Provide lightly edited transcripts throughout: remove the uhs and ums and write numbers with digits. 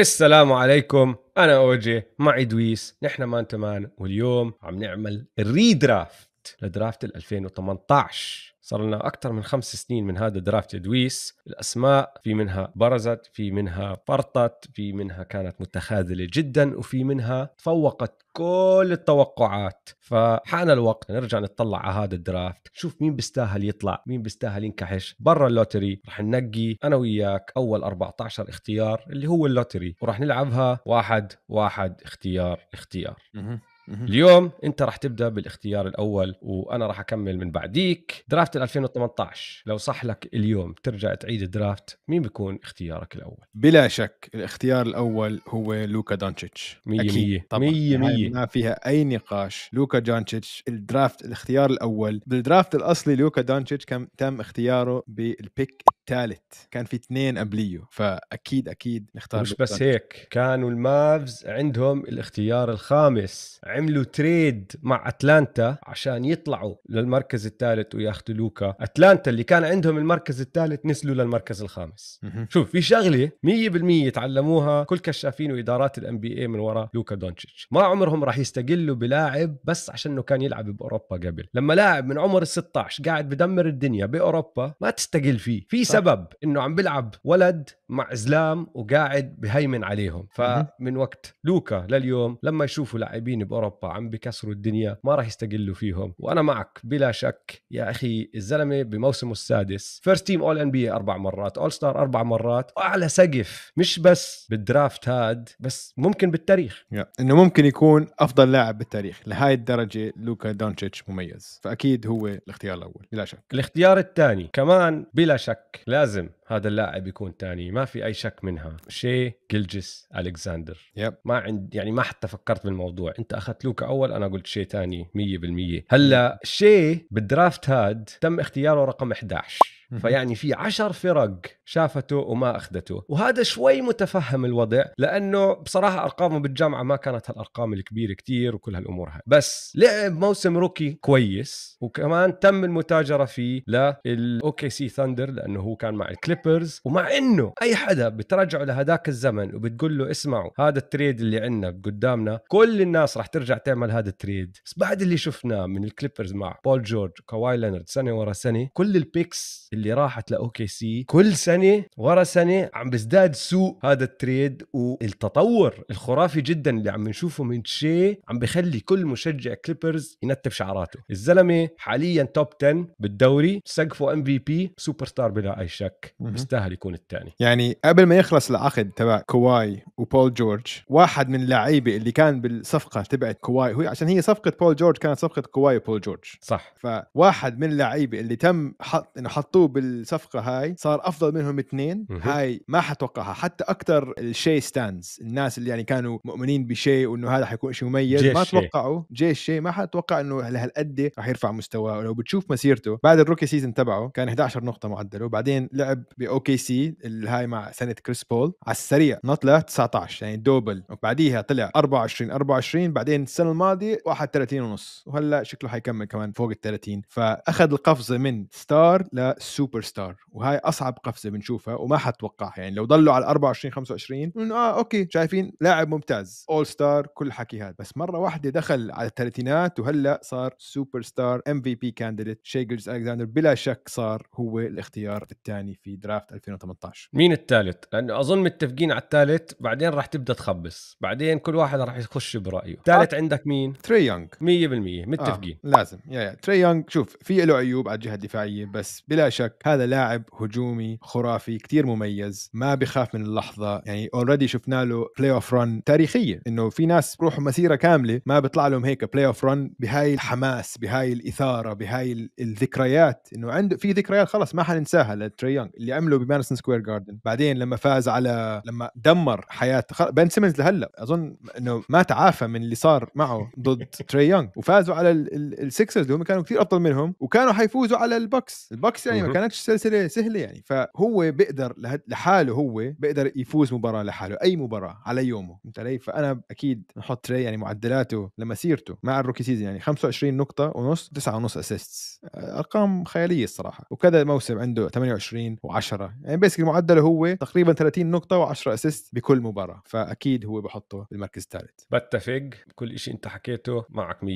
السلام عليكم، أنا أوجي مع إدويس، نحن مان تمان، واليوم عم نعمل الريدرافت لدرافت 2018. صار لنا أكثر من 5 سنين من هذا درافت إدويس. الأسماء في منها برزت، في منها فرطت، في منها كانت متخاذلة جدا، وفي منها تفوقت كل التوقعات. فحان الوقت نرجع نتطلع على هذا الدرافت، شوف مين بيستاهل يطلع، مين بيستاهل ينكحش برا اللوتري. رح ننقي أنا وياك أول 14 اختيار اللي هو اللوتري، ورح نلعبها واحد واحد، اختيار. اليوم انت راح تبدا بالاختيار الاول وانا راح اكمل من بعديك. درافت 2018 لو صح لك اليوم ترجع تعيد الدرافت، مين بيكون اختيارك الاول؟ بلا شك الاختيار الاول هو لوكا دونتشيتش، 100%، ما فيها اي نقاش. لوكا دونتشيتش الدرافت الاختيار الاول. بالدرافت الاصلي لوكا دونتشيتش تم اختياره بالبيك الثالث، كان في 2 قبليه، فاكيد اكيد نختار. مش بس هيك، كانوا المافز عندهم الاختيار الخامس، عملوا تريد مع أتلانتا عشان يطلعوا للمركز الثالث وياخذوا لوكا. أتلانتا اللي كان عندهم المركز الثالث نسلوا للمركز الخامس. شوف في شغلة 100% تعلموها كل كشافين وإدارات الام بي اي من وراء لوكا دونتشيتش، ما عمرهم راح يستقلوا بلاعب بس عشانه كان يلعب بأوروبا قبل. لما لاعب من عمر ال16 قاعد بدمر الدنيا بأوروبا ما تستقل فيه، في سبب إنه عم بلعب ولد مع زلام وقاعد بهيمن عليهم. فمن وقت لوكا لليوم لما يشوفوا لاعبين أوروبا عم بكسروا الدنيا ما راح يستقلوا فيهم. وأنا معك بلا شك يا أخي، الزلمة بموسمه السادس فيرست تيم أول NBA 4 مرات، أول ستار 4 مرات، أعلى سقف مش بس بالدرافت هاد، بس ممكن بالتاريخ إنه ممكن يكون أفضل لاعب بالتاريخ. لهاي الدرجة لوكا دونتشيتش مميز، فأكيد هو الاختيار الأول بلا شك. الاختيار الثاني كمان بلا شك لازم هذا اللاعب يكون ثاني، ما في أي شك منها، شاي جيلجس ألكساندر. ما عندي يعني، ما حتى فكرت بالموضوع، أنت أخذت لوكا أول أنا قلت شاي ثاني 100%. هلا شاي بالدرافت هاد تم اختياره رقم 11، فيعني في 10 فرق شافته وما أخذته، وهذا شوي متفهم الوضع لأنه بصراحة أرقامه بالجامعة ما كانت هالأرقام الكبيرة كتير وكل هالأمور هاي، بس لعب موسم روكي كويس، وكمان تم المتاجرة فيه للأوكي سي ثاندر لأنه هو كان مع الكليبرز. ومع أنه أي حدا بترجعه لهداك الزمن وبتقول له اسمعوا هذا التريد اللي عندنا قدامنا كل الناس رح ترجع تعمل هذا التريد، بس بعد اللي شفناه من الكليبرز مع بول جورج وكواي لينارد سنة ورا سنة، كل البيكس اللي راحت لأوكي سي كل سنة ورا سنة عم بزداد سوء هذا التريد، والتطور الخرافي جدا اللي عم نشوفه من شيء عم بخلي كل مشجع كليبرز ينتف شعراته. الزلمة حاليا توب 10 بالدوري، سقفه MVP، سوبر ستار بلا أي شك، بيستاهل يكون الثاني. يعني قبل ما يخلص العقد تبع كواي وبول جورج، واحد من اللعيبة اللي كان بالصفقة تبعت كواي، هو عشان هي صفقة بول جورج كانت صفقة كواي وبول جورج صح، فواحد من اللعيبة اللي تم إنه حطوه بالصفقة هاي صار أفضل منهم 2. هاي ما حتوقعها حتى أكتر الشي ستانز، الناس اللي يعني كانوا مؤمنين بشيء وإنه هذا حيكون شيء مميز ما توقعوا جيش شيء، ما حتوقع إنه لهالقد رح يرفع مستواه. ولو بتشوف مسيرته بعد الروكي سيزن تبعه كان 11 نقطة معدله، بعدين لعب بأوكي سي الهاي مع سنة كريس بول على السريع نطلة 19 يعني دوبل، وبعديها طلع 24 24، بعدين السنة الماضية 31.5، وهلا شكله حيكمل كمان فوق ال30. فأخذ القفزة من ستار ل سوبر ستار، وهاي اصعب قفزه بنشوفها وما حتوقعها. يعني لو ضلوا على 24 25، اوكي شايفين لاعب ممتاز اول ستار كل حكي هذا، بس مره واحده دخل على ال30 وهلا صار سوبر ستار MVP كانديديت. شاي جيلجس ألكساندر بلا شك صار هو الاختيار الثاني في درافت 2018. مين الثالث؟ لانه اظن متفقين على الثالث، بعدين راح تبدا تخبص، بعدين كل واحد راح يخش برايه. ثالث عندك مين؟ تري يونغ 100% متفقين. لازم يا تري يونغ. شوف في له عيوب على الجهه الدفاعيه، بس بلا شك هذا لاعب هجومي خرافي كتير مميز، ما بخاف من اللحظه. يعني اوريدي شفنا له بلاي اوف رن تاريخيه، انه في ناس بروحوا مسيره كامله ما بيطلع لهم هيك بلاي اوف رن بهاي الحماس، بهاي الاثاره، بهاي الذكريات، انه عنده في ذكريات خلص ما حننساها لتري يونغ اللي عمله بمانسون سكوير جاردن، بعدين لما فاز على لما دمر حياه بن سيمنز لهلا، اظن انه ما تعافى من اللي صار معه ضد تري يونغ، وفازوا على السكسرز اللي هم كانوا كثير افضل منهم، وكانوا حيفوزوا على البوكس يعني ما كانتش سلسله سهله يعني. فهو هو بيقدر لحاله، هو بيقدر يفوز مباراة لحاله، أي مباراة على يومه، أنت ليه؟ فأنا أكيد نحط تري يعني معدلاته لمسيرته مع الروكي سيزن يعني 25 نقطة ونص، 9.5 أسيستس، أرقام خيالية الصراحة. وكذا موسم عنده 28 و10 يعني بس المعدل هو تقريبا 30 نقطة و10 أسيست بكل مباراة، فأكيد هو بحطه بالمركز الثالث. بتفق كل إشي أنت حكيته معك 100%،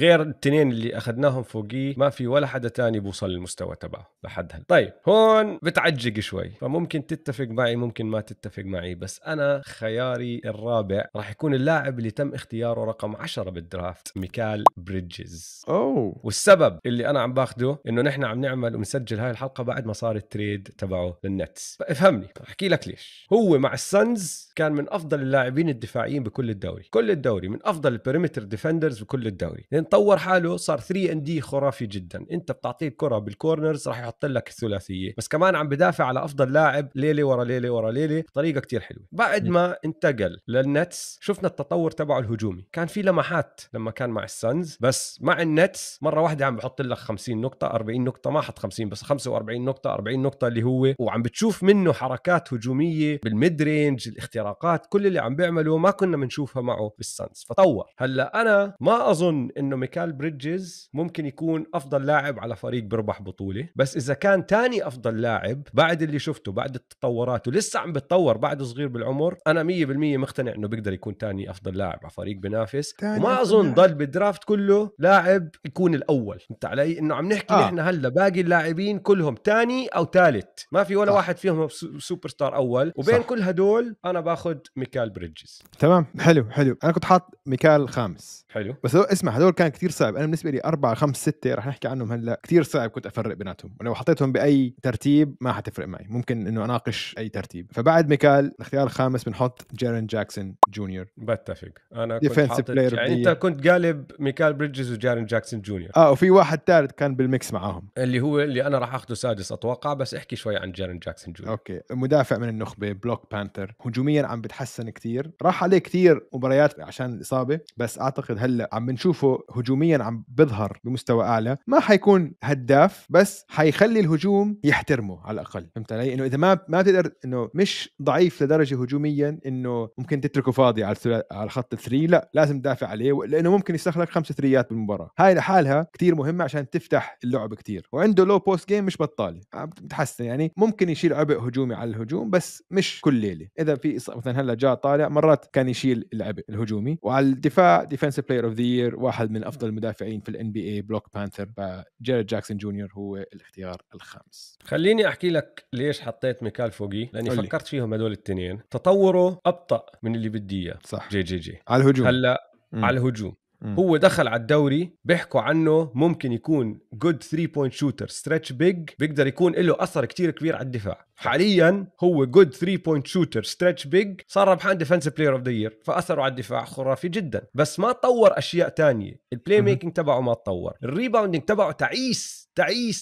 غير التنين اللي أخذناهم فوقيه ما في ولا حدا تاني بوصل للمستوى تبعه لحد هلا. طيب هون بتعجق شوي، فممكن تتفق معي ممكن ما تتفق معي، بس أنا خياري الرابع راح يكون اللاعب اللي تم اختياره رقم 10 بالدرافت، ميكال بريدجز. أوه. والسبب اللي أنا عم باخده إنه نحن عم نعمل ومسجل هاي الحلقة بعد ما صار التريد تبعه للنتس، فافهمني أحكي لك ليش. هو مع السنز كان من أفضل اللاعبين الدفاعيين بكل الدوري، كل الدوري من أفضل البريمتر ديفندرز بكل الدوري، لأن طور حاله صار 3 and D خرافي جدا. أنت بتعطيه الكرة بالكورنرز راح يحط لك الثلاثية، بس كمان عم بدافع على أفضل لاعب ليلة ورا ليلة ورا ليلة بطريقة كتير حلوة. بعد ما انتقل للنتس شفنا التطور تبعه الهجومي، كان في لمحات لما كان مع السنز، بس مع النتس مرة واحدة عم بحط لك 50 نقطة 40 نقطة، ما حط 50 بس 45 نقطة 40 نقطة اللي هو، وعم بتشوف منه حركات هجومية بالميد رينج، الاختراقات، كل اللي عم بيعمله ما كنا بنشوفها معه بالسنز، فطور. هلا أنا ما أظن إنه ميكال بريدجز ممكن يكون أفضل لاعب على فريق بربح بطولة، بس إذا كان تاني أفضل لاعب بعد اللي شفته، بعد التطورات ولسه عم بتطور بعد صغير بالعمر، أنا 100% مقتنع إنه بيقدر يكون تاني أفضل لاعب على فريق بنافس، وما أظن ضل بالدرافت كله لاعب يكون الأول. أنت علي إنه عم نحكي نحن هلا باقي اللاعبين كلهم تاني أو ثالث، ما في ولا واحد فيهم سوبر ستار أول، وبين كل هدول أنا باخذ ميكال بريدجز. تمام، حلو حلو. أنا كنت حاط ميكال خامس. حلو، بس اسمع هدول كان كتير صعب، أنا بالنسبة لي 4 5 6 رح نحكي عنهم هلا، كتير صعب كنت أفرق بيناتهم، ولو حطيتهم بأي ترتيب ما حتفرق معي، ممكن إنه أناقش أي ترتيب. فبعد ميكال الاختيار الخامس بنحط جيرن جاكسون جونيور. بتفق، أنا كنت حاطط يعني أنت كنت قالب ميكال بريدجز وجيرن جاكسون جونيور، وفي واحد ثالث كان بالميكس معاهم اللي هو اللي أنا راح أخذه سادس أتوقع، بس احكي شوي عن جيرن جاكسون جونيور. أوكي، مدافع من النخبة، بلوك بانثر، هجوميا عم بتحسن كتير، راح عليه كتير مباريات عشان الإصابة، بس أعتقد هلا عم بنشوفه هجوميا عم بظهر بمستوى أعلى. ما حيكون هداف بس حيخلي الهجوم يحترمه على الأقل، فهمت علي؟ إنه إذا ما بتقدر، إنه مش ضعيف لدرجة هجوميا إنه ممكن تتركه فاضي على خط الثري، لا لازم تدافع عليه، لأنه ممكن يستخلك 5 ثريات بالمباراة، هاي لحالها كتير مهمة عشان تفتح اللعب كتير. وعنده لو بوست جيم مش بطالة، بتحسن يعني، ممكن يشيل عبء هجومي على الهجوم بس مش كل ليلة، إذا في مثلا هلا جاء طالع مرات كان يشيل العبء الهجومي. وعلى الدفاع ديفنسيف بلاير اوف ذا يير، واحد من أفضل المدافعين في NBA، بلوك بانثر، فجيرد جاكسون جونيور هو الاختيار الخامس. خليني أحكي لك ليش حطيت ميكال فوقي، لأني فكرت فيهم هدول التنين تطوره أبطأ من اللي بدي إياه. صح، جي على الهجوم هلا. على الهجوم هو دخل على الدوري بيحكوا عنه ممكن يكون good 3-point shooter stretch big، بيقدر يكون له أثر كتير كبير على الدفاع. حاليا هو good 3-point shooter stretch big، صار ربحان defensive player of the year، فأثره على الدفاع خرافي جدا، بس ما تطور أشياء تانية. البلاي ميكينج تبعه ما تطور، الريباوندينج تبعه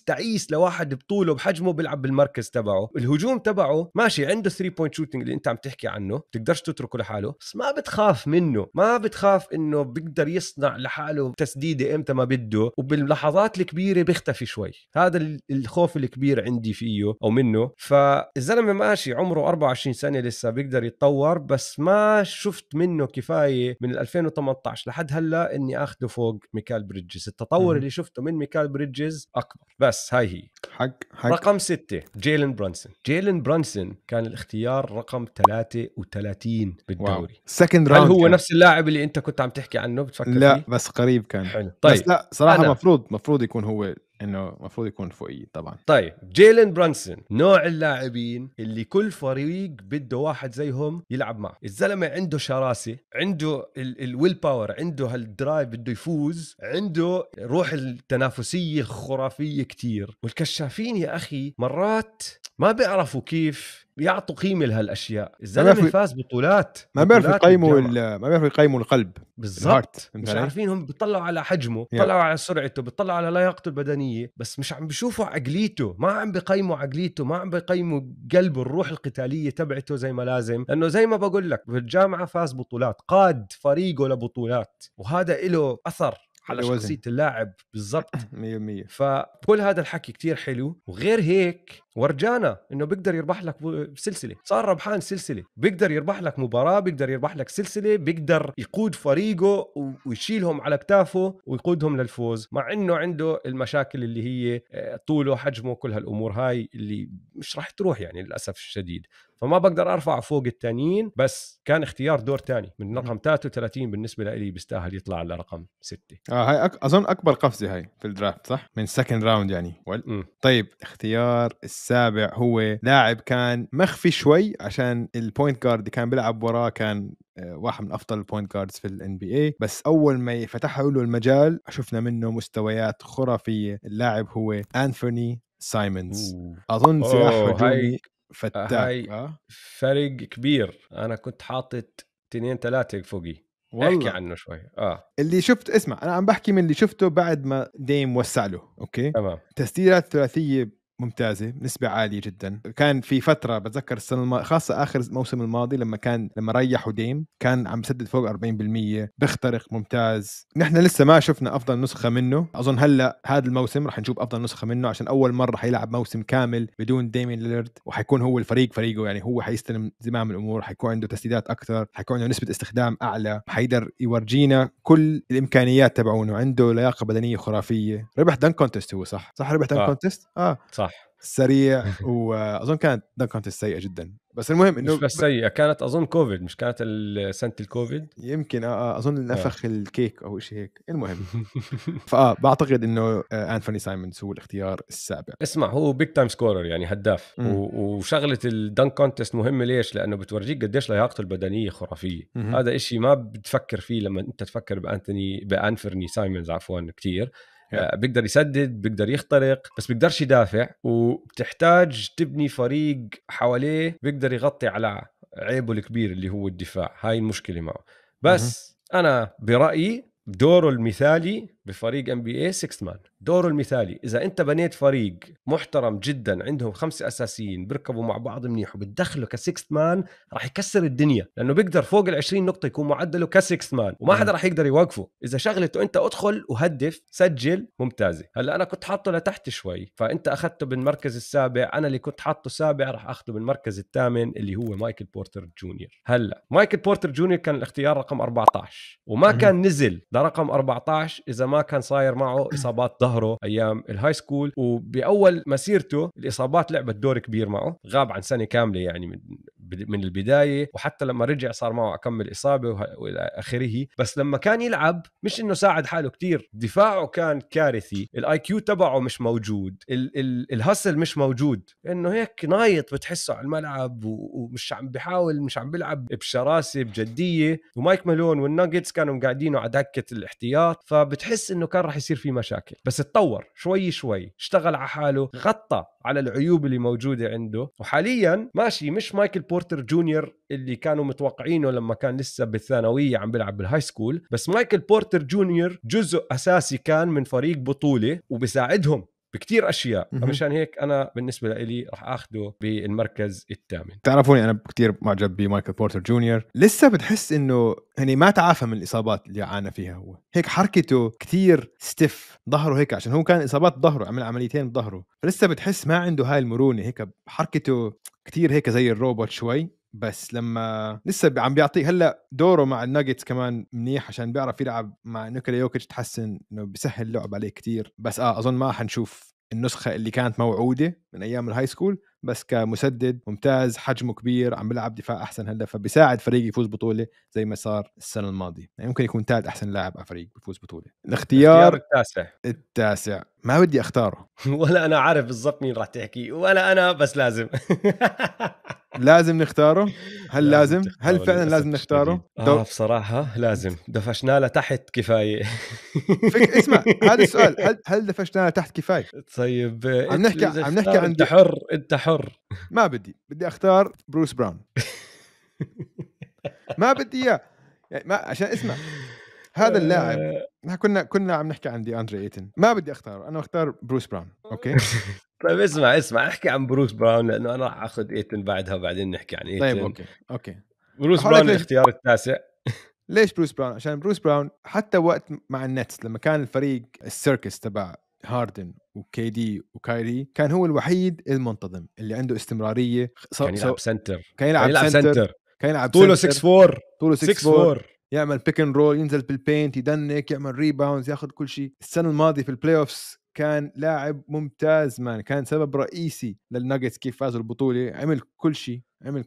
تعيس لواحد بطوله بحجمه بيلعب بالمركز تبعه. الهجوم تبعه ماشي، عنده 3 point shooting اللي انت عم تحكي عنه، بتقدرش تتركه لحاله، بس ما بتخاف منه، ما بتخاف انه بيقدر يصنع لحاله تسديده امتى ما بده، وباللحظات الكبيره بيختفي شوي. هذا الخوف الكبير عندي فيه او منه. فالزلمه ماشي عمره 24 سنه لسه، بيقدر يتطور، بس ما شفت منه كفايه من 2018 لحد هلا اني اخده فوق ميكال بريدجز. التطور اللي شفته من ميكال بريدجز أكبر. بس هاي هي حق. رقم 6 جايلن برانسون. جايلن برانسون كان الاختيار رقم 33 بالدوري، سكند راوند. هل هو نفس اللاعب اللي انت كنت عم تحكي عنه بتفكر فيه؟ لا بس قريب كان. حلو. طيب بس لا صراحة مفروض يكون هو، إنه مفروض يكون فوقي طبعا. طيب جايلن برانسون نوع اللاعبين اللي كل فريق بده واحد زيهم يلعب معه. الزلمة عنده شراسة، عنده الويل باور، عنده هالدرايف بده يفوز، عنده روح التنافسية خرافية كتير. والكشافين يا أخي مرات ما بيعرفوا كيف بيعطوا قيمه لهالاشياء. الزلمه فاز بطولات، ما بيعرفوا يقيموا القلب بالضبط، مش عارفين. هم بيطلعوا على حجمه، بيطلعوا على سرعته، بيطلعوا على لياقته البدنيه، بس مش عم بيشوفوا عقليته، ما عم بيقيموا عقليته، ما عم بيقيموا قلبه، الروح القتاليه تبعته زي ما لازم، لانه زي ما بقول لك بالجامعه فاز بطولات، قاد فريقه لبطولات، وهذا له اثر على شخصية اللاعب بالضبط 100%. فكل هذا الحكي كتير حلو، وغير هيك ورجانا انه بيقدر يربح لك سلسلة، صار ربحان سلسلة، بيقدر يربح لك مباراة، بيقدر يربح لك سلسلة، بيقدر يقود فريقه ويشيلهم على كتافه ويقودهم للفوز، مع انه عنده المشاكل اللي هي طوله، حجمه، كل هالامور هاي اللي مش راح تروح يعني للاسف الشديد. فما بقدر ارفع فوق التانيين، بس كان اختيار دور تاني من رقم 33 بالنسبه لي بيستاهل يطلع على رقم 6. هاي اظن اكبر قفزه هاي في الدرافت، صح؟ من سكند راوند يعني. طيب اختيار السابع هو لاعب كان مخفي شوي عشان البوينت جارد اللي كان بيلعب وراه كان واحد من افضل البوينت جاردز في NBA، بس اول ما فتح له المجال شفنا منه مستويات خرافيه. اللاعب هو أنفرني سايمونز. اظن سلاح هجومي فتاك، فرق كبير. انا كنت حاطط 2-3 فوقي، احكي عنه شوي. اللي شفت، اسمع انا عم بحكي من اللي شفته بعد ما ديم وسع له. اوكي تمام. تسديدات ثلاثيه ممتازة، نسبة عالية جدا. كان في فترة بتذكر السنة خاصة آخر موسم الماضي لما ريحوا ديم كان عم يسدد فوق 40%، بيخترق ممتاز. نحن لسه ما شفنا أفضل نسخة منه، أظن هلا هذا الموسم رح نشوف أفضل نسخة منه، عشان أول مرة حيلعب موسم كامل بدون ديمين ليلرد، وحيكون هو فريقه يعني، هو حيستلم زمام الأمور، حيكون عنده تسديدات أكثر، حيكون عنده نسبة استخدام أعلى، حيقدر يورجينا كل الإمكانيات تبعونه. عنده لياقة بدنية خرافية. ربح دان كونتست هو، صح ربح دان كونتست. صح، سريع، واظن كانت دنكن سيئه جدا، بس المهم انه مش بس سيئه، كانت اظن كوفيد، مش كانت سنه الكوفيد يمكن، اظن نفخ الكيك او شيء هيك. المهم بعتقد انه أنفرني سايمونز هو الاختيار السابع. اسمع، هو بيج تايم سكورر يعني هداف، وشغله الدنك كونتست مهمه. ليش؟ لانه بتورجيك قديش لياقته البدنيه خرافيه. هذا إشي ما بتفكر فيه لما انت تفكر بأنفرني سايمونز كثير. بيقدر يسدد، بيقدر يخترق، بس بيقدرش يدافع، وبتحتاج تبني فريق حواليه بيقدر يغطي على عيبه الكبير اللي هو الدفاع. هاي المشكلة معه. بس أنا برأيي دوره المثالي بفريق NBA 6 مان، دوره المثالي إذا أنت بنيت فريق محترم جدا عندهم 5 أساسيين بركبوا مع بعض منيح وبتدخله كسكست مان، راح يكسر الدنيا، لأنه بيقدر فوق 20 نقطة يكون معدله كسكست مان، وما حدا راح يقدر يوقفه. إذا شغلته أنت أدخل وهدف سجل، ممتازة. هلا أنا كنت حاطه لتحت شوي، فأنت أخذته بالمركز السابع، أنا اللي كنت حاطه سابع راح أخذه بالمركز الثامن اللي هو مايكل بورتر جونيور. هلا مايكل بورتر جونيور كان الاختيار رقم 14، وما كان نزل لرقم 14 إذا ما كان صاير معه إصابات ظهره أيام الهاي سكول، وبأول مسيرته الإصابات لعبت دور كبير معه، غاب عن سنة كاملة يعني من البداية، وحتى لما رجع صار معه أكمل إصابة وإلى آخره. بس لما كان يلعب مش إنه ساعد حاله كتير، دفاعه كان كارثي، الIQ تبعه مش موجود، الهسل مش موجود، إنه هيك نايط بتحسه على الملعب، ومش عم بيحاول، مش عم بيلعب بشراسة بجدية. ومايك مالون والناجتس كانوا قاعدينه على دكة الاحتياط، فبتحس إنه كان راح يصير فيه مشاكل. بس اتطور شوي شوي، اشتغل على حاله، غطى على العيوب اللي موجودة عنده، وحاليا ماشي مش مايكل بورتر جونيور اللي كانوا متوقعينه لما كان لسه بالثانوية عم بيلعب بالهاي سكول، بس مايكل بورتر جونيور جزء أساسي كان من فريق بطولة وبساعدهم بكتير أشياء. مشان هيك أنا بالنسبة لي رح أخده بالمركز الثامن. تعرفوني أنا كتير معجب بمايكل بورتر جونيور، لسه بتحس إنه يعني ما تعافى من الإصابات اللي عانى فيها هو، هيك حركته كتير ستيف، ظهره هيك عشان هو كان إصابات ظهره، عمل عمليتين بظهره، فلسه بتحس ما عنده هاي المرونة، هيك حركته كتير هيك زي الروبوت شوي. بس لما لسه عم بيعطيه هلا دوره مع الناجتس كمان منيح، عشان بيعرف يلعب مع نيكولا يوكيتش، تحسن انه بيسهل اللعب عليه كتير. بس اظن ما حنشوف النسخة اللي كانت موعودة من ايام الهاي سكول، بس كمسدد ممتاز، حجمه كبير، عم بيلعب دفاع احسن هلا، فبيساعد فريق يفوز بطولة زي ما صار السنة الماضية. يعني ممكن يكون ثالث احسن لاعب على فريق بيفوز بطولة. الاختيار التاسع ما بدي اختاره ولا انا عارف بالضبط مين راح تحكي، ولا انا، بس لازم لازم نختاره. هل لازم؟ هل فعلا لازم نختاره؟ بصراحة لازم. دفشنا لتحت كفاية اسمع هذا السؤال، هل دفشنا لتحت كفاية؟ طيب عم نحكي عن انت حر. ما بدي اختار بروس براون ما بدي اياه يعني، عشان اسمع هذا اللاعب كنا عم نحكي عن دياندري ايتن، ما بدي اختاره انا، اختار بروس براون. اوكي طيب اسمع احكي عن بروس براون، لانه انا راح اخذ ايتن بعدها وبعدين نحكي عن ايتن. طيب اوكي بروس براون الاختيار التاسع ليش بروس براون؟ عشان بروس براون حتى وقت مع النتس لما كان الفريق السيركس تبع هاردن وكي دي وكايري كان هو الوحيد المنتظم اللي عنده استمرارية. كان يلعب سنتر طوله 6'4 يعمل بيك ان رول، ينزل بالبينت، يدنك، يعمل ريباوندز، ياخذ كل شيء. السنة الماضية في البلاي اوفس كان لاعب ممتاز، مان كان سبب رئيسي للناجتس كيف فازوا البطولة. عمل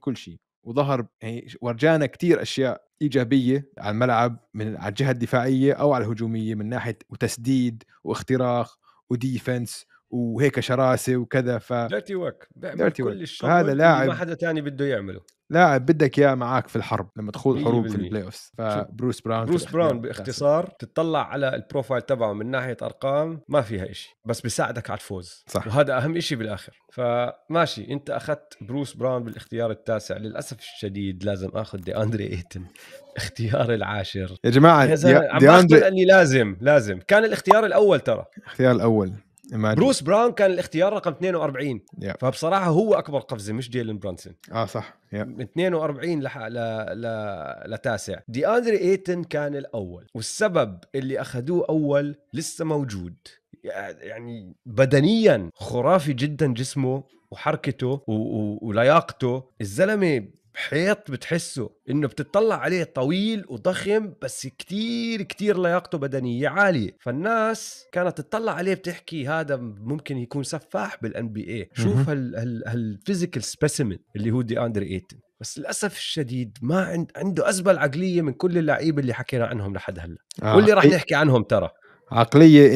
كل شيء وظهر، يعني ورجانا كتير أشياء إيجابية على الملعب، من على الجهة الدفاعية أو على الهجومية، من ناحية وتسديد واختراق وديفنس وهيك شراسة وكذا. ديرتي وورك، بيعمل كل الشغل اللي ما حدا تاني بده يعمله. لاعب بدك إياه معاك في الحرب لما تخوض حروب في البلاي اوفس. فبروس براون باختصار تطلع على البروفايل تبعه من ناحية أرقام ما فيها إشي، بس بيساعدك على الفوز، صح. وهذا أهم إشي بالآخر. فماشي، أنت أخذت بروس براون بالاختيار التاسع. للأسف الشديد لازم أخذ دياندري أيتن اختيار العاشر يا جماعة. دياندري لازم كان الاختيار الأول، ترى الاختيار الأول. بروس براون كان الاختيار رقم 42. فبصراحة هو أكبر قفزة، مش جيلن برانسون. صح. من 42 لتاسع. دياندري أيتن كان الأول، والسبب اللي أخذوه أول لسه موجود. يعني بدنيا خرافي جدا، جسمه وحركته ولياقته. الزلمة حيط، بتحسه انه بتطلع عليه طويل وضخم، بس كتير كتير لياقته بدنية عالية. فالناس كانت تطلع عليه بتحكي هذا ممكن يكون سفاح بالNBA. شوف هالفيزيكال سبيسيمن اللي هو دياندري أيتن. بس للأسف الشديد ما عنده أزبل عقلية من كل اللعيبة اللي حكينا عنهم لحد هلا، واللي راح نحكي عنهم. ترى عقلية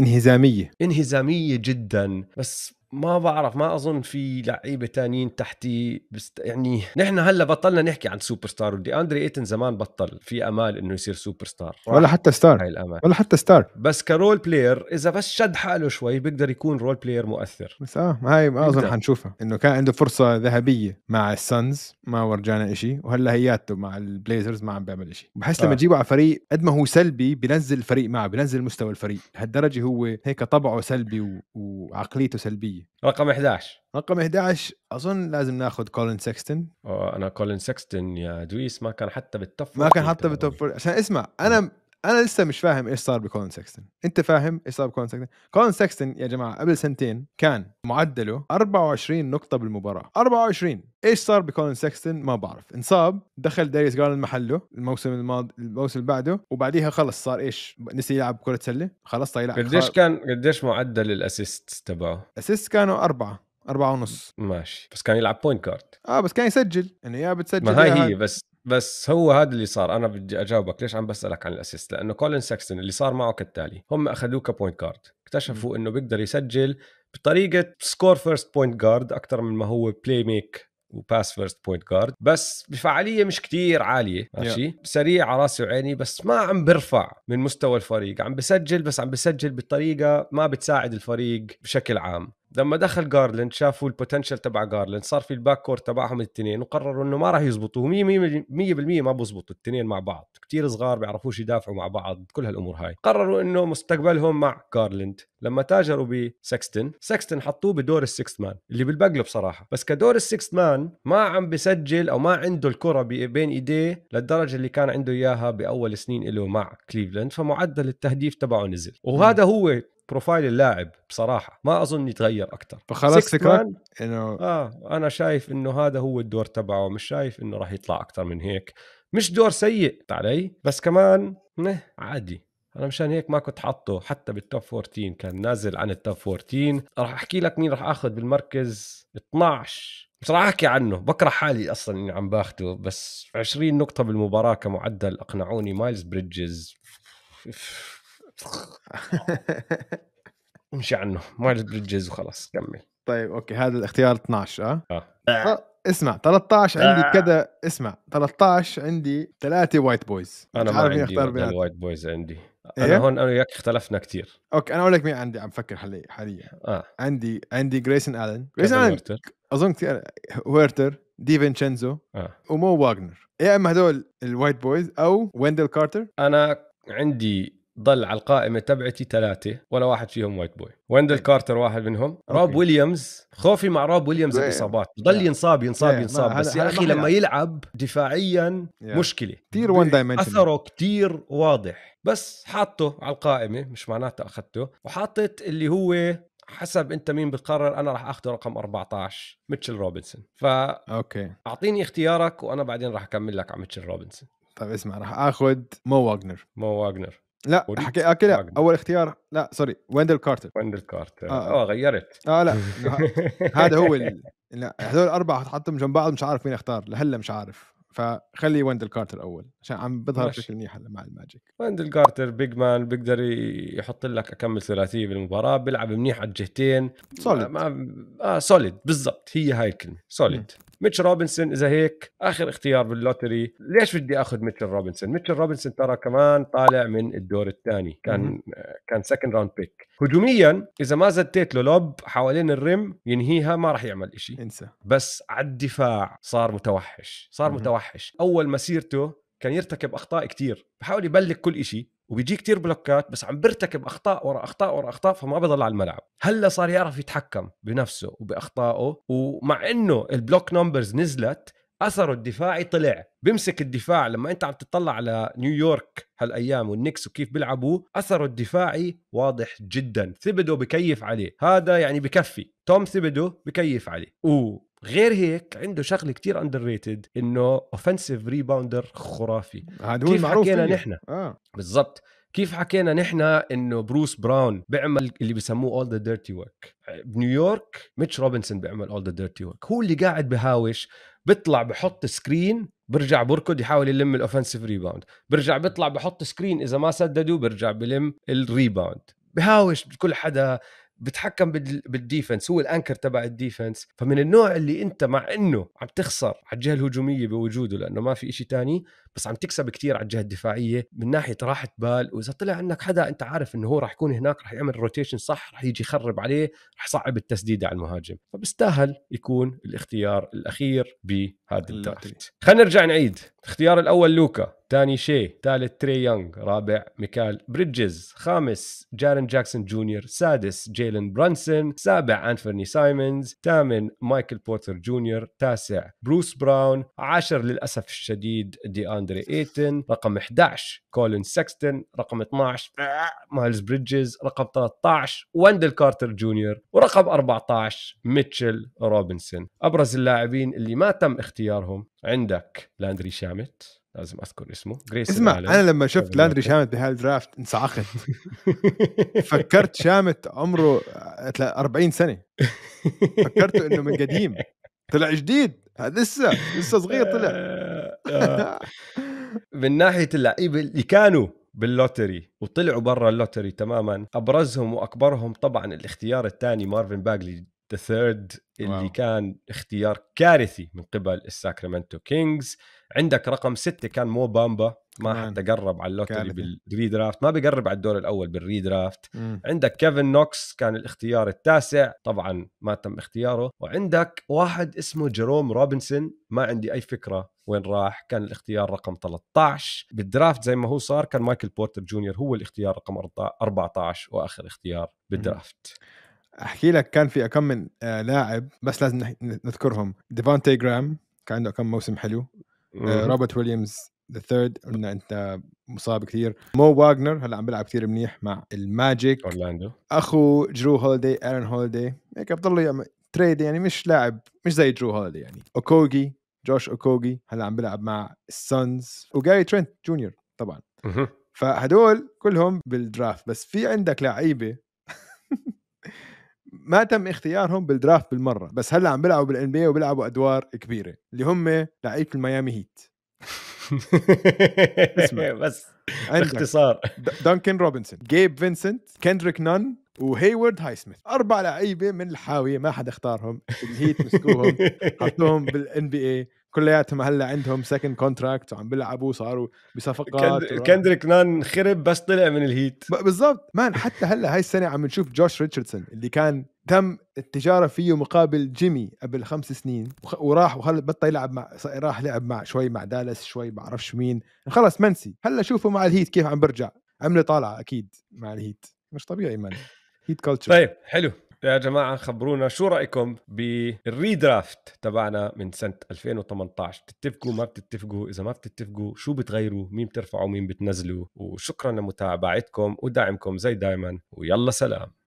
انهزامية جدا، بس ما بعرف، ما أظن في لعيبة تانيين تحتي. يعني نحن هلأ بطلنا نحكي عن سوبر ستار، ودي أندري أيتن زمان بطل في أمال إنه يصير سوبر ستار ولا حتى ستار. بس كرول بلاير إذا بس شد حاله شوي بيقدر يكون رول بلاير مؤثر. بس هاي ما أظن حنشوفها. إنه كان عنده فرصة ذهبية مع السنز، ما ورجانا إشي، وهلأ هياته مع البليزرز ما عم بيعمل إشي. بحس لما تجيبه على فريق قد ما هو سلبي بينزل الفريق معه، بينزل مستوى الفريق. هالدرجة هو هيك طبعه سلبي وعقليته سلبية. رقم 11 أظن لازم ناخذ كولين سكستن. أنا كولين سكستن يا دويس ما كان حتى بالتوب فور. عشان اسمع، أنا لسه مش فاهم إيش صار بكولين سكستن. أنت فاهم إيش صار بكولين سكستن؟ كولين سكستن يا جماعة قبل سنتين كان معدله 24 نقطة بالمباراة، 24. إيش صار بكولين سكستن؟ ما بعرف. انصاب، دخل داريس جارلاند محله الموسم اللي بعده، وبعديها خلص صار إيش، نسي يلعب كرة سلة، خلص صار يلعب. قديش معدل الأسيست تبعه؟ أسيست كانوا 4.5. ماشي، بس كان يلعب بوينت جارد. بس كان يسجل، إنه يا بتسجل. ما هي بس هو هذا اللي صار. أنا بدي أجاوبك ليش عم بسألك عن الأسيست، لأنه كولين سكستن اللي صار معه كالتالي: هم أخذوه كبوينت جارد، اكتشفوا إنه بيقدر يسجل بطريقة سكور فيرست بوينت جارد أكتر من ما هو بلاي ميك وباس فيرست بوينت جارد، بس بفعالية مش كتير عالية. ماشي، سريع على راسي وعيني، بس ما عم برفع من مستوى الفريق. عم بسجل بطريقة ما بتساعد الفريق بشكل عام. لما دخل جارلند شافوا البوتنشل تبع جارلند، صار في الباك كور تبعهم الاثنين، وقرروا انه ما راح يزبطوا 100%. ما بزبطوا الاثنين مع بعض، كتير صغار، بيعرفوش يدافعوا مع بعض، كل هالامور هاي. قرروا انه مستقبلهم مع جارلند. لما تاجروا بسكستن حطوه بدور السكست مان اللي بالبقله بصراحه، بس كدور السكست مان ما عم بسجل او ما عنده الكره بين ايديه للدرجه اللي كان عنده اياها باول سنين له مع كليفلاند، فمعدل التهديف تبعه نزل. وهذا هو بروفايل اللاعب بصراحة، ما أظن يتغير أكتر. فخلاص فكرة إنه أنا شايف إنه هذا هو الدور تبعه، مش شايف إنه راح يطلع أكتر من هيك. مش دور سيء علي، بس كمان عادي. أنا مشان هيك ما كنت حاطه حتى بالتوب 14، كان نازل عن التوب 14. راح أحكي لك مين راح أخذ بالمركز 12، مش راح أحكي عنه، بكره حالي أصلاً إني عم باخده. بس 20 نقطة بالمباراة كمعدل أقنعوني. مايلز بريدجز امشي عنه، مايلز بريدجز وخلاص، كمل. طيب اوكي، هذا الاختيار 12. اسمع 13 عندي كذا. اسمع 13 عندي 3 وايت بويز. انا ما عندي الوايت بويز عندي. انا هون انا وياك اختلفنا كتير. اوكي، انا اقول لك مين عندي. عم فكر حاليا. عندي جريسون الن، اظن كثير، ويرتر، دي فينشينزو ومو واغنر. يا اما هدول الوايت بويز او ويندل كارتر. انا عندي ضل على القائمة تبعتي 3 ولا واحد فيهم وايت بوي. ويندل كارتر واحد منهم. روب ويليامز خوفي مع روب ويليامز الإصابات، ضل ينصاب بس يا أخي لما يلعب دفاعيا مشكلة كتير، وان دايمنشن أثره كتير واضح، بس حاطه على القائمة مش معناته أخذته. وحاطت اللي هو حسب انت مين بتقرر، انا راح اخذ رقم 14 ميتشل روبنسون. اعطيني اختيارك وانا بعدين راح اكمل لك على ميتشل روبنسون. طيب اسمع، راح اخذ مو واغنر. لا حكي اول اختيار، لا سوري، ويندل كارتر. غيرت. لا هذا هو هذول الاربعه حطهم جنب بعض، مش عارف مين اختار لهلا، مش عارف، فخلي ويندل كارتر اول عشان عم بظهر بشكل منيح هلا مع الماجيك. ويندل كارتر بيج مان، بيقدر يحط لك اكمل ثلاثيه بالمباراه، بيلعب منيح على الجهتين، سوليد. سوليد بالضبط، هي هاي الكلمه، سوليد. ميتش روبنسون اذا هيك اخر اختيار باللوتري. ليش بدي اخذ ميتشل روبنسون؟ ترى كمان طالع من الدور الثاني، كان سكند راوند بيك. هجوميا اذا ما زدت له لوب حوالين الرم ينهيها ما راح يعمل شيء، انسى. بس على الدفاع صار متوحش. اول مسيرته كان يرتكب اخطاء كتير، بحاول يبلك كل شيء وبيجي كتير بلوكات، بس عم برتكب اخطاء ورا اخطاء، فما بضل على الملعب. هلا صار يعرف يتحكم بنفسه وباخطائه، ومع انه البلوك نمبرز نزلت اثره الدفاعي طلع، بمسك الدفاع. لما انت عم تطلع على نيويورك هالايام والنكس وكيف بيلعبوا، اثره الدفاعي واضح جدا. ثبدو بكيف عليه، هذا يعني بكفي، توم ثبدو بكيف عليه. غير هيك عنده شغله كتير اندرريتد، انه اوفنسيف ريباوندر خرافي. كيف حكينا نحن بالضبط، كيف حكينا نحن انه بروس براون بيعمل اللي بسموه اول ذا ديرتي ورك بنيويورك، ميتش روبنسون بيعمل اول ذا ديرتي ورك. هو اللي قاعد بهاوش، بيطلع بحط سكرين، برجع بركض يحاول يلم الاوفنسيف ريباوند، برجع بيطلع بحط سكرين، اذا ما سددوا برجع بلم الريباوند، بهاوش بكل حدا، بتحكم بالديفنس، هو الانكر تبع الديفنس. فمن النوع اللي انت مع انه عم تخسر على الجهه الهجوميه بوجوده لانه ما في شيء تاني، بس عم تكسب كتير على الجهه الدفاعيه من ناحيه راحه بال. واذا طلع عنك حدا انت عارف انه هو راح يكون هناك، راح يعمل روتيشن صح، راح يجي يخرب عليه، راح يصعب التسديده على المهاجم. فبستاهل يكون الاختيار الاخير بهذا الدرافت. خلينا نرجع نعيد. الاختيار الاول لوكا، ثاني شيء، ثالث تري يونغ، رابع ميكال بريدجز، خامس جارين جاكسون جونيور، سادس جايلن برانسون، سابع أنفرني سايمونز، ثامن مايكل بورتر جونيور، تاسع بروس براون، 10 للأسف الشديد دياندري ايتن، رقم 11 كولين سكستن، رقم 12 مايلز بريدجز، رقم 13 ويندل كارتر جونيور، ورقم 14 ميتشل روبنسون. أبرز اللاعبين اللي ما تم اختيارهم عندك لاندري شامت، لازم اذكر اسمه. اسمع، انا لما شفت لاندري شامت بهالدرافت انصعقت. فكرت شامت عمره 40 سنه، فكرته انه من قديم، طلع جديد، لسه صغير طلع. من ناحيه اللعيبه اللي كانوا باللوتري وطلعوا برا اللوتري تماما، ابرزهم واكبرهم طبعا الاختيار الثاني مارفن باغلي the third، اللي كان اختيار كارثي من قبل الساكرامنتو كينجز. عندك رقم 6 كان مو بامبا، ما حتى قرب على اللوتري بالريدرافت، ما بيقرب على الدور الأول بالريدرافت. عندك كيفن نوكس كان الاختيار التاسع، طبعا ما تم اختياره. وعندك واحد اسمه جيروم روبنسون، ما عندي أي فكرة وين راح، كان الاختيار رقم 13 بالدرافت. زي ما هو صار كان مايكل بورتر جونيور هو الاختيار رقم 14 وآخر اختيار بالدرافت. احكي لك كان في اكم من لاعب بس لازم نذكرهم. ديفونتي جرام كان عنده كم موسم حلو، روبرت ويليامز ذا ثيرد قلنا انت مصاب كثير، مو واغنر هلا عم بيلعب كثير منيح مع الماجيك، اورلاندو، اخو جرو هوليدي ايرن هوليدي، هيك بضل تريد يعني مش لاعب مش زي جرو هوليدي يعني، اوكوجي جوش اوكوجي هلا عم بيلعب مع السانز، وجاري ترينت جونيور طبعا. فهدول كلهم بالدرافت، بس في عندك لعيبه ما تم اختيارهم بالدرافت بالمره، بس هلا عم بيلعبوا بالان بي وبيلعبوا ادوار كبيره، اللي هم لعيبه الميامي هيت. اسمع بس باختصار، دانكن روبنسون، جيب فينسنت، كندريك نون، وهيورد هايسميث. 4 لعيبه من الحاويه ما حد اختارهم، الهيت مسكوهم حطوهم بالان بي اي، كلياتهم هلا عندهم سكند كونتراكت وعم بيلعبوا، صاروا بصفقات. كندريك نان خرب بس طلع من الهيت بالضبط. مان حتى هلا هاي السنه عم نشوف جوش ريتشاردسون اللي كان تم التجاره فيه مقابل جيمي قبل 5 سنين، وراح بطل يلعب مع، راح لعب مع شوي مع دالاس، شوي بعرفش مين، خلص منسي. هلا شوفوا مع الهيت كيف عم برجع، عمله طالعه اكيد مع الهيت مش طبيعي من هيت كلتشر. طيب حلو يا جماعه، خبرونا شو رايكم بالريدرافت تبعنا من سنه 2018؟ بتتفقوا ما بتتفقوا؟ اذا ما بتتفقوا شو بتغيروا؟ مين بترفعوا مين بتنزلوا؟ وشكرا لمتابعتكم ودعمكم زي دائما، ويلا سلام.